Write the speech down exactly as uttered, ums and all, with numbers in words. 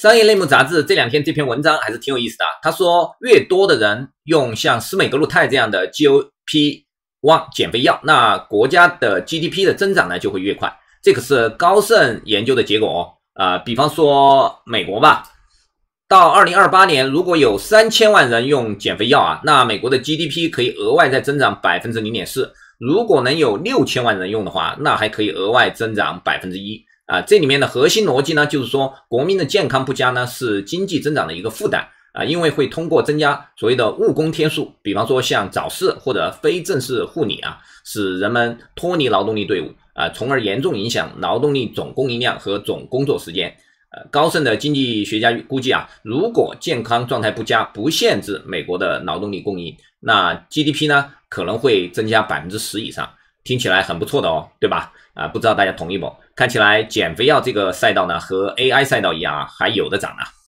商业类目杂志这两天这篇文章还是挺有意思的啊。他说，越多的人用像司美格鲁肽这样的 G L P 一 减肥药，那国家的 G D P 的增长呢就会越快。这个是高盛研究的结果哦。啊、呃，比方说美国吧，到二零二八年，如果有三千万人用减肥药啊，那美国的 G D P 可以额外再增长 百分之零点四。如果能有六千万人用的话，那还可以额外增长 百分之一。 啊，这里面的核心逻辑呢，就是说国民的健康不佳呢，是经济增长的一个负担啊，因为会通过增加所谓的务工天数，比方说像早市或者非正式护理啊，使人们脱离劳动力队伍啊，从而严重影响劳动力总供应量和总工作时间。呃，高盛的经济学家估计啊，如果健康状态不佳，不限制美国的劳动力供应，那 G D P 呢可能会增加 百分之十 以上。 听起来很不错的哦，对吧？啊，不知道大家同意不？看起来减肥药这个赛道呢，和 A I 赛道一样啊，还有的涨呢。